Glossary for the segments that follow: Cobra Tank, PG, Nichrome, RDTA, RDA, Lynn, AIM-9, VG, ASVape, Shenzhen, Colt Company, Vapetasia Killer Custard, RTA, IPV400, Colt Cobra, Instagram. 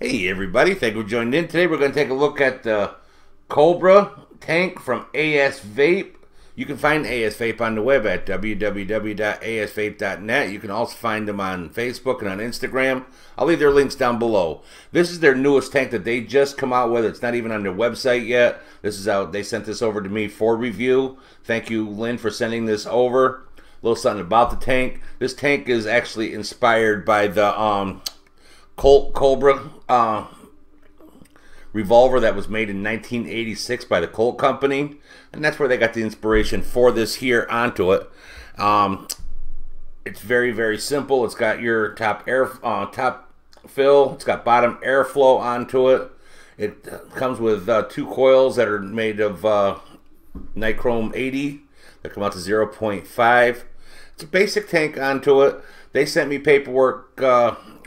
Hey everybody, thank you for joining in. Today we're going to take a look at the Cobra Tank from ASVape. You can find ASVape on the web at www.asvape.net. You can also find them on Facebook and on Instagram. I'll leave their links down below. This is their newest tank that they just come out with. It's not even on their website yet. This is out. They sent this over to me for review. Thank you, Lynn, for sending this over. A little something about the tank. This tank is actually inspired by the Colt Cobra revolver that was made in 1986 by the Colt Company, and that's where they got the inspiration for this here onto it. It's very, very simple. It's got your top fill. It's got bottom airflow onto it. It comes with two coils that are made of nichrome 80 that come out to 0.5. It's a basic tank onto it. They sent me paperwork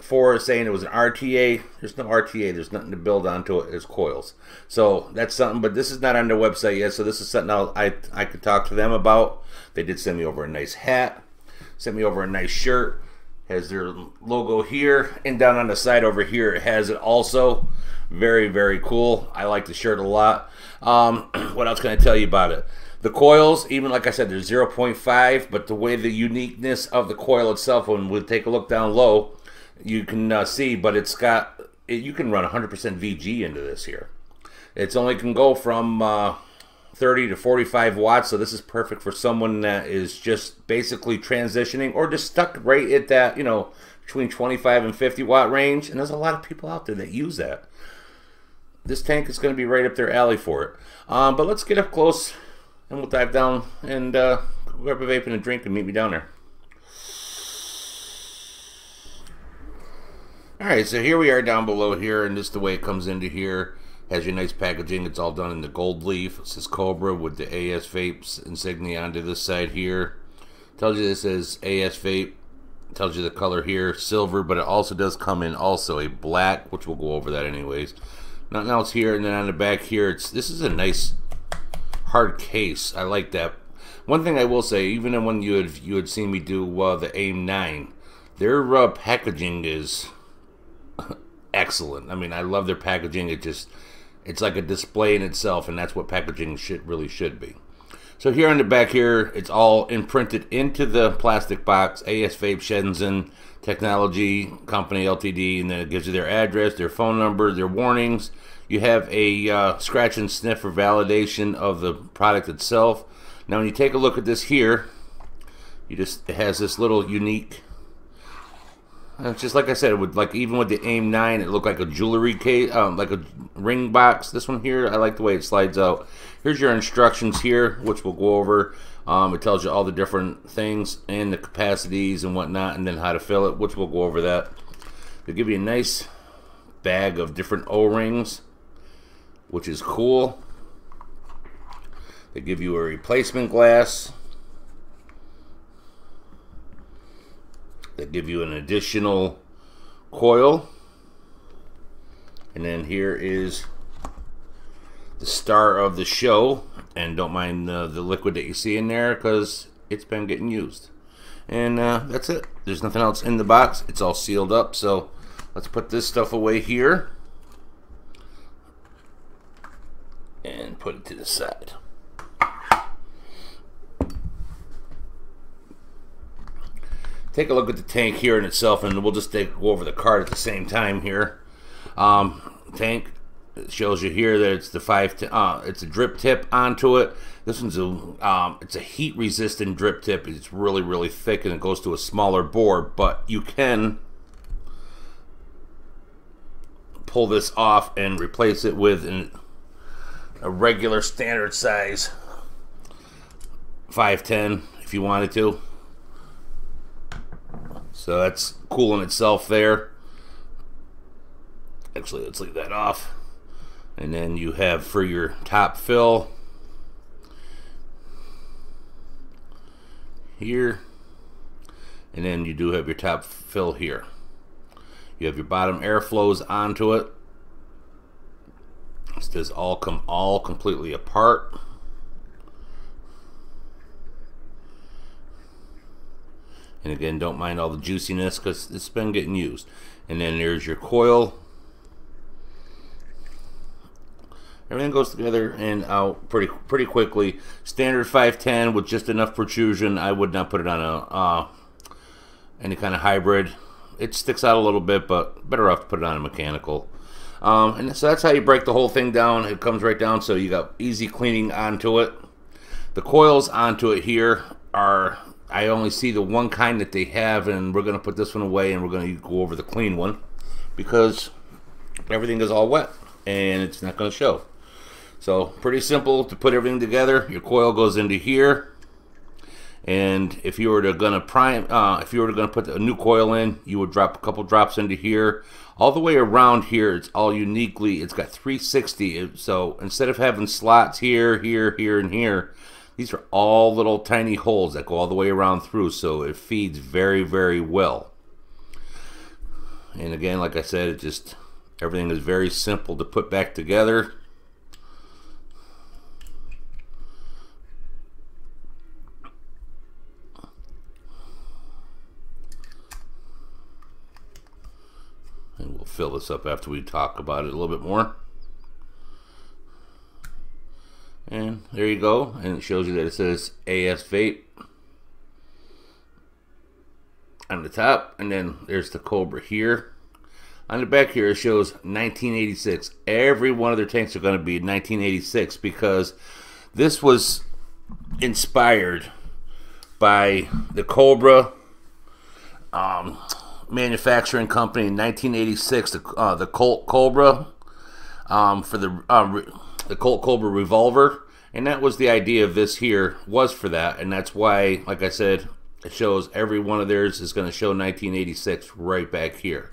for saying it was an RTA. There's no RTA. There's nothing to build onto it. There's coils. So that's something, but this is not on their website yet, so this is something I could talk to them about. They did send me over a nice hat, sent me over a nice shirt. Has their logo here, and down on the side over here it has it also. Very, very cool. I like the shirt a lot. What else can I tell you about it? The coils, even like I said, they're 0.5, but the way the uniqueness of the coil itself, when we take a look down low, you can see, but it's got, you can run 100% VG into this here. It's only can go from 30 to 45 watts, so this is perfect for someone that is just basically transitioning or just stuck right at that, you know, between 25 and 50 watt range, and there's a lot of people out there that use that. This tank is going to be right up their alley for it. But let's get up close, and we'll dive down and grab a vape and a drink and meet me down there. Alright, so here we are down below here, and this is the way it comes into here. Has your nice packaging. It's all done in the gold leaf. It says Cobra with the ASVape insignia onto this side here. Tells you this is ASVape. Tells you the color here, silver, but it also does come in also a black, which we'll go over that anyways. Nothing else here, and then on the back here, this is a nice hard case. I like that. One thing I will say, even when you had seen me do the AIM-9, their packaging is excellent. I mean, I love their packaging. It's like a display in itself, and that's what packaging really should be. So here on the back here, it's all imprinted into the plastic box. ASVape Shenzhen Technology Company Ltd, and then it gives you their address, their phone number, their warnings. You have a scratch and sniff for validation of the product itself. Now, when you take a look at this here, it has this little unique. It's just like I said, even with the AIM-9, it looked like a jewelry case, like a ring box. This one here, I like the way it slides out. Here's your instructions here, which we'll go over. It tells you all the different things and the capacities and whatnot, and then how to fill it, which we'll go over that. They give you a nice bag of different O-rings, which is cool. They give you a replacement glass. They give you an additional coil, and then here is the star of the show, and don't mind the liquid that you see in there because it's been getting used, and that's it. There's nothing else in the box. It's all sealed up, so let's put this stuff away here and put it to the side. Take a look at the tank here in itself, and we'll just go over the card at the same time here. Tank, it shows you here that it's the it's a drip tip onto it. This one's it's a heat resistant drip tip. It's really, really thick, and it goes to a smaller bore, but you can pull this off and replace it with a regular standard size 510 if you wanted to. So that's cool in itself there. Actually, let's leave that off. And then you have for your top fill here. And then you do have your top fill here. You have your bottom airflows onto it. This does all come completely apart. And again, don't mind all the juiciness because it's been getting used. And then there's your coil. Everything goes together and out pretty quickly. Standard 510 with just enough protrusion. I would not put it on a any kind of hybrid. It sticks out a little bit, but better off to put it on a mechanical. And so that's how you break the whole thing down. It comes right down, so you got easy cleaning onto it. The coils onto it here are, I only see the one kind that they have, and we're going to put this one away and we're going to go over the clean one because everything is all wet and it's not going to show. So pretty simple to put everything together. Your coil goes into here, and if you were to put a new coil in, you would drop a couple drops into here. All the way around here, it's all uniquely, it's got 360. So instead of having slots here, here, here, and here, these are all little tiny holes that go all the way around through, so it feeds very, very well. And again, like I said, everything is very simple to put back together. And we'll fill this up after we talk about it a little bit more. And there you go, and it shows you that it says ASVape on the top, and then there's the Cobra here. On the back here, it shows 1986. Every one of their tanks are going to be 1986 because this was inspired by the Cobra manufacturing company in 1986, the Colt Cobra for the Colt Cobra revolver, and that was the idea of this here was for that, and that's why, like I said, it shows every one of theirs is going to show 1986 right back here.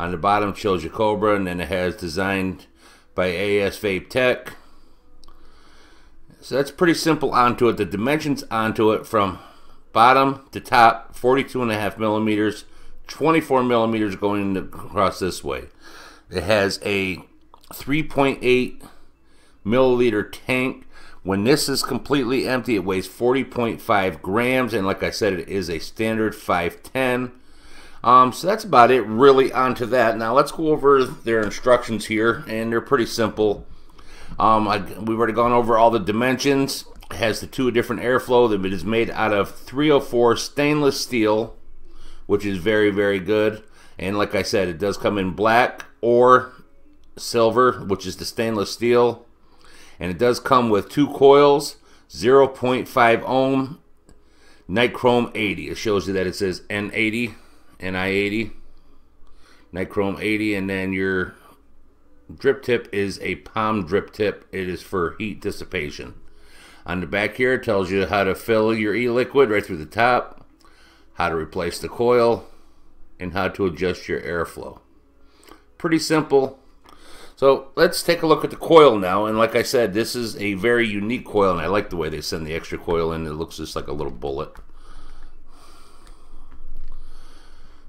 On the bottom it shows your Cobra, and then it has designed by ASVape Tech. So that's pretty simple onto it. The dimensions onto it from bottom to top, 42.5 millimeters. 24 millimeters going across this way. It has a 3.8 milliliter tank. When this is completely empty, it weighs 40.5 grams, and like I said, it is a standard 510. So that's about it really onto that. Now let's go over their instructions here, and they're pretty simple. We've already gone over all the dimensions. It has the two different airflow. It is made out of 304 stainless steel, which is very, very good. And like I said, it does come in black or silver, which is the stainless steel. And it does come with two coils, 0.5 ohm, nichrome 80. It shows you that it says N80, NI80, nichrome 80, and then your drip tip is a palm drip tip. It is for heat dissipation. On the back here, it tells you how to fill your e-liquid right through the top, how to replace the coil, and how to adjust your airflow. Pretty simple. So let's take a look at the coil now, and like I said, this is a very unique coil, and I like the way they send the extra coil in. It looks just like a little bullet.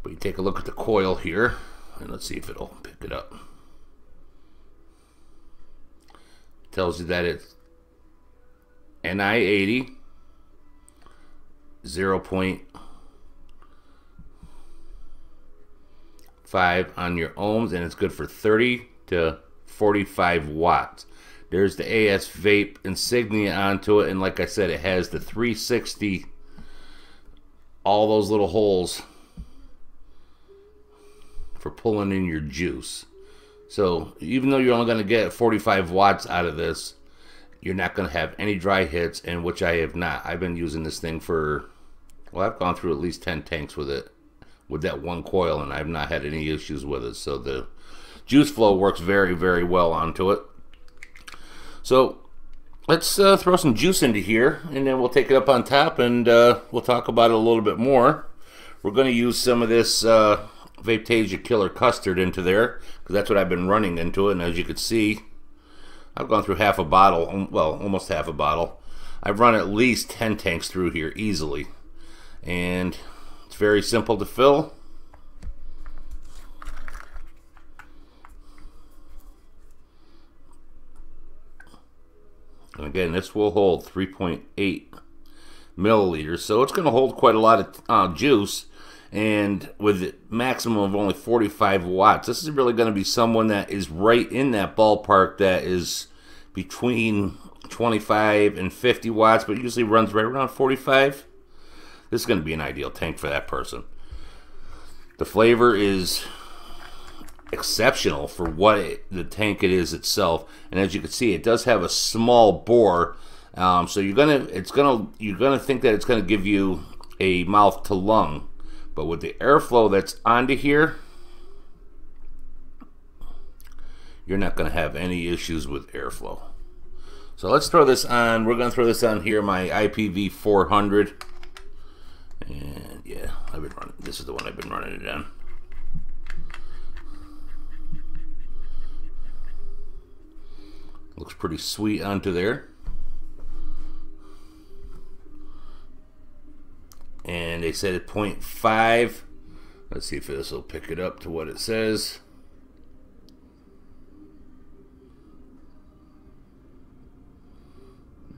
But you take a look at the coil here, and let's see if it'll pick it up. It tells you that it's NI80, 0.5 on your ohms, and it's good for 30 to 45 watts. There's the ASVape insignia onto it, and like I said, it has the 360, all those little holes for pulling in your juice. So even though you're only going to get 45 watts out of this, you're not going to have any dry hits, and which I have not. I've been using this thing for, well, I've gone through at least 10 tanks with it, with that one coil, and I've not had any issues with it. So the juice flow works very, very well onto it. So let's throw some juice into here, and then we'll take it up on top, and we'll talk about it a little bit more. We're going to use some of this Vapetasia Killer Custard into there, because that's what I've been running into it, and as you can see, I've gone through half a bottle, well, almost half a bottle. I've run at least 10 tanks through here easily, and very simple to fill. And again, this will hold 3.8 milliliters, so it's going to hold quite a lot of juice, and with a maximum of only 45 watts. This is really going to be someone that is right in that ballpark that is between 25 and 50 watts, but usually runs right around 45. This is going to be an ideal tank for that person. The flavor is exceptional for what the tank it is itself, and as you can see, it does have a small bore, so you're gonna think that it's gonna give you a mouth to lung, but with the airflow that's onto here, you're not gonna have any issues with airflow. So let's throw this on. We're gonna throw this on here, my IPV400, and yeah, I've been running. This is the one I've been running it on. Looks pretty sweet onto there. And they said at 0.5. Let's see if this will pick it up to what it says.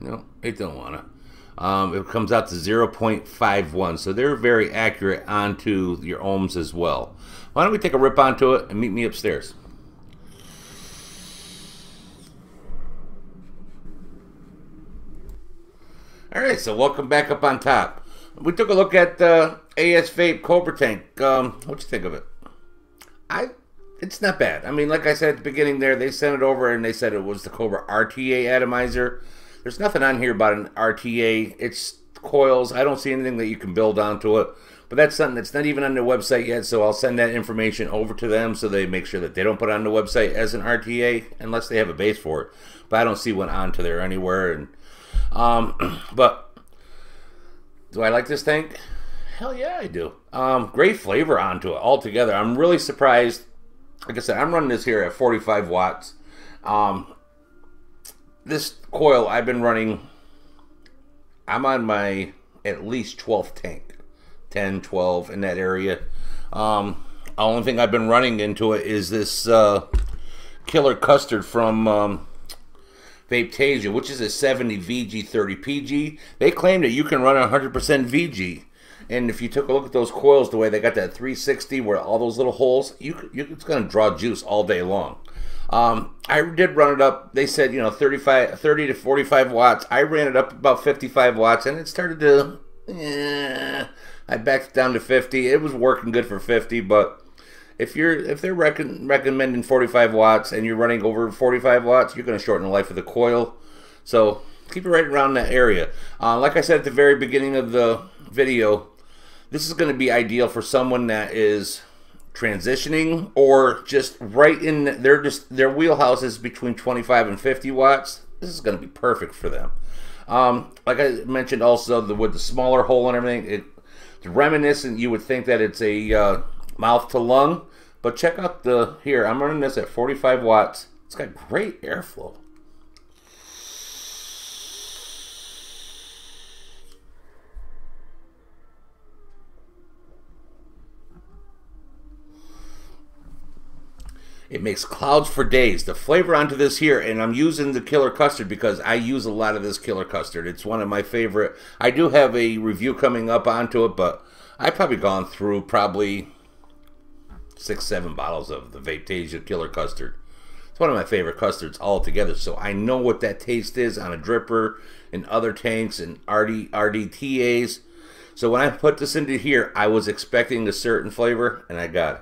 No, it don't wanna. It comes out to 0.51. So they're very accurate onto your ohms as well. Why don't we take a rip onto it and meet me upstairs? Alright, so welcome back up on top. We took a look at the ASVape Cobra Tank. What'd you think of it? It's not bad. I mean, like I said at the beginning there, they sent it over and they said it was the Cobra RTA atomizer. There's nothing on here about an RTA. It's coils. I don't see anything that you can build onto it. But that's something that's not even on their website yet, so I'll send that information over to them so they make sure that they don't put it on the website as an RTA unless they have a base for it. But I don't see one onto there anywhere. And but do I like this tank? Hell yeah, I do. Great flavor onto it altogether. I'm really surprised. Like I said, I'm running this here at 45 watts. This coil I've been running, I'm on my at least 12th tank, 10, 12 in that area. The only thing I've been running into it is this Killer Custard from Vapetasia, which is a 70 VG 30 PG. They claim that you can run 100% VG, and if you took a look at those coils, the way they got that 360 where all those little holes, it's going to draw juice all day long. I did run it up. They said, you know, 30 to 45 watts. I ran it up about 55 watts, and it started to. I backed it down to 50. It was working good for 50, but. If they're recommending 45 watts and you're running over 45 watts, you're going to shorten the life of the coil. So keep it right around that area. Like I said at the very beginning of the video, this is going to be ideal for someone that is transitioning or just right in their wheelhouse is between 25 and 50 watts. This is going to be perfect for them. Like I mentioned, also with the smaller hole and everything, it's reminiscent. You would think that it's a mouth to lung, but check out the here. I'm running this at 45 watts. It's got great airflow. It makes clouds for days. The flavor onto this here, and I'm using the Killer Custard because I use a lot of this Killer Custard. It's one of my favorite. I do have a review coming up onto it, but I've probably gone through probably 6-7 bottles of the Vapetasia Killer Custard. It's one of my favorite custards altogether, so I know what that taste is on a dripper and other tanks and RDTAs. So when I put this into here, I was expecting a certain flavor, and I got it.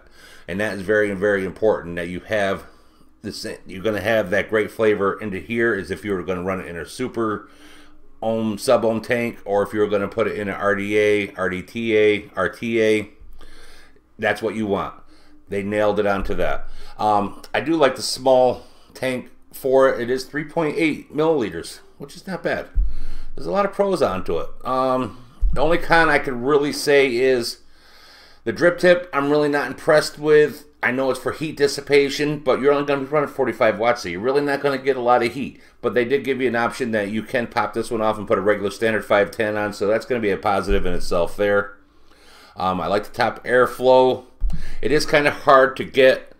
And that is very, very important that you have this. You're going to have that great flavor into here as if you were going to run it in a super ohm, sub ohm tank, or if you were going to put it in an RDA, RDTA, RTA. That's what you want. They nailed it onto that. I do like the small tank for it. It is 3.8 milliliters, which is not bad. There's a lot of pros onto it. The only con I could really say is the drip tip. I'm really not impressed with. I know it's for heat dissipation, but you're only going to be running 45 watts, so you're really not going to get a lot of heat. But they did give you an option that you can pop this one off and put a regular standard 510 on, so that's going to be a positive in itself there. I like the top airflow. It is kind of hard to get.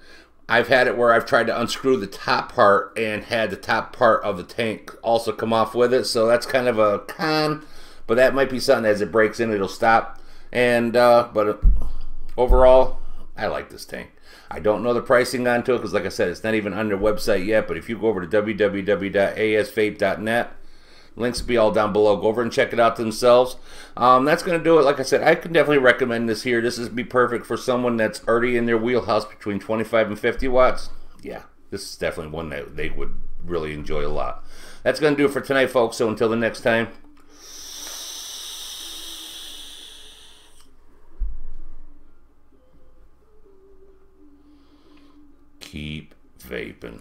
I've had it where I've tried to unscrew the top part and had the top part of the tank also come off with it, so that's kind of a con, but that might be something as it breaks in, it'll stop. And but overall, I like this tank. I don't know the pricing onto it because, like I said, it's not even on their website yet. But if you go over to www.asvape.net, links will be all down below. Go over and check it out themselves. That's going to do it. Like I said, I can definitely recommend this here. This is be perfect for someone that's already in their wheelhouse between 25 and 50 watts. Yeah, this is definitely one that they would really enjoy a lot. That's going to do it for tonight, folks. So until the next time. Keep vaping.